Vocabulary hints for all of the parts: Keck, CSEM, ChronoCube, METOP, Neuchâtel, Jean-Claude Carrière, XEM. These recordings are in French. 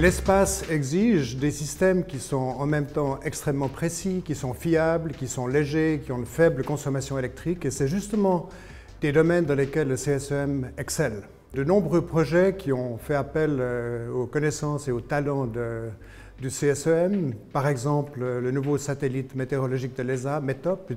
L'espace exige des systèmes qui sont en même temps extrêmement précis, qui sont fiables, qui sont légers, qui ont une faible consommation électrique, et c'est justement des domaines dans lesquels le CSEM excelle. De nombreux projets qui ont fait appel aux connaissances et aux talents du CSEM, par exemple le nouveau satellite météorologique de l'ESA, METOP,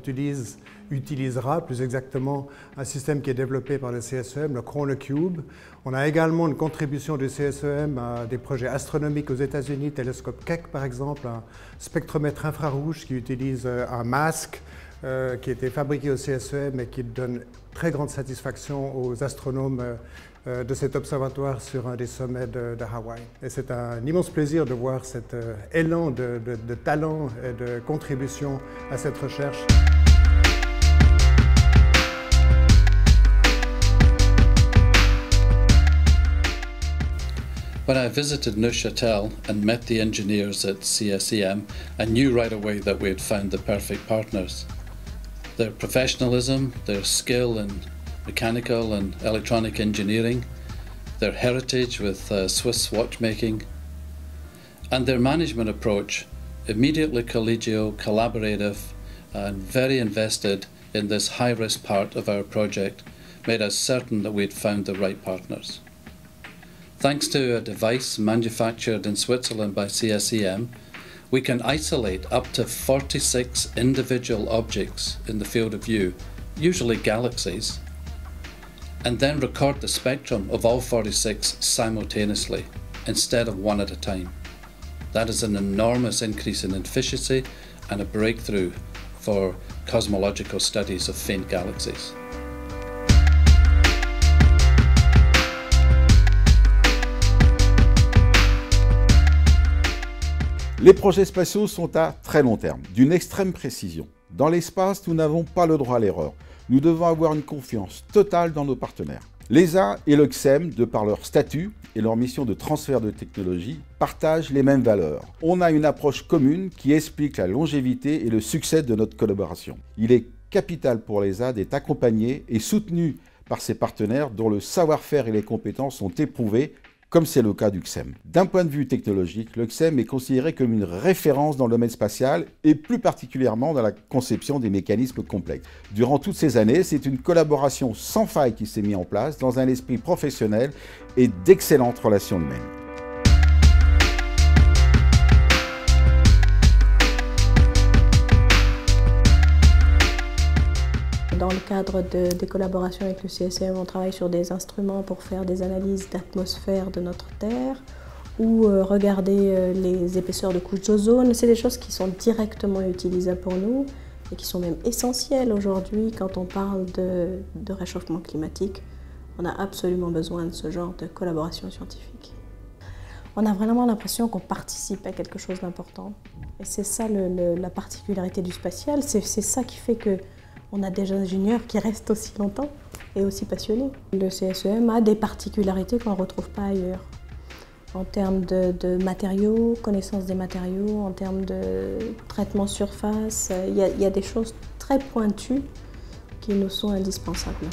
utilisera plus exactement un système qui est développé par le CSEM, le ChronoCube. On a également une contribution du CSEM à des projets astronomiques aux États-Unis, télescope Keck par exemple, un spectromètre infrarouge qui utilise un masque qui a été fabriqué au CSEM et qui donne très grande satisfaction aux astronomes de cet observatoire sur un des sommets de Hawaï. Et c'est un immense plaisir de voir cet élan de talent et de contribution à cette recherche. When I visited Neuchâtel and met the engineers at CSEM, I knew right away that we had found the perfect partners. Their professionalism, their skill in mechanical and electronic engineering, their heritage with Swiss watchmaking, and their management approach, immediately collegial, collaborative, and very invested in this high-risk part of our project, made us certain that we had found the right partners. Thanks to a device manufactured in Switzerland by CSEM, we can isolate up to 46 individual objects in the field of view, usually galaxies, and then record the spectrum of all 46 simultaneously, instead of one at a time. That is an enormous increase in efficiency and a breakthrough for cosmological studies of faint galaxies. Les projets spatiaux sont à très long terme, d'une extrême précision. Dans l'espace, nous n'avons pas le droit à l'erreur. Nous devons avoir une confiance totale dans nos partenaires. L'ESA et le XEM, de par leur statut et leur mission de transfert de technologie, partagent les mêmes valeurs. On a une approche commune qui explique la longévité et le succès de notre collaboration. Il est capital pour l'ESA d'être accompagné et soutenu par ses partenaires dont le savoir-faire et les compétences sont éprouvés, comme c'est le cas du XEM. D'un point de vue technologique, le XEM est considéré comme une référence dans le domaine spatial et plus particulièrement dans la conception des mécanismes complexes. Durant toutes ces années, c'est une collaboration sans faille qui s'est mise en place dans un esprit professionnel et d'excellentes relations humaines. Dans le cadre des collaborations avec le CSEM, on travaille sur des instruments pour faire des analyses d'atmosphère de notre Terre ou regarder les épaisseurs de couches d'ozone. C'est des choses qui sont directement utilisables pour nous et qui sont même essentielles aujourd'hui quand on parle de réchauffement climatique. On a absolument besoin de ce genre de collaboration scientifique. On a vraiment l'impression qu'on participe à quelque chose d'important. Et c'est ça la particularité du spatial, c'est ça qui fait que on a des ingénieurs qui restent aussi longtemps et aussi passionnés. Le CSEM a des particularités qu'on ne retrouve pas ailleurs. En termes de matériaux, connaissance des matériaux, en termes de traitement surface, il y a des choses très pointues qui nous sont indispensables.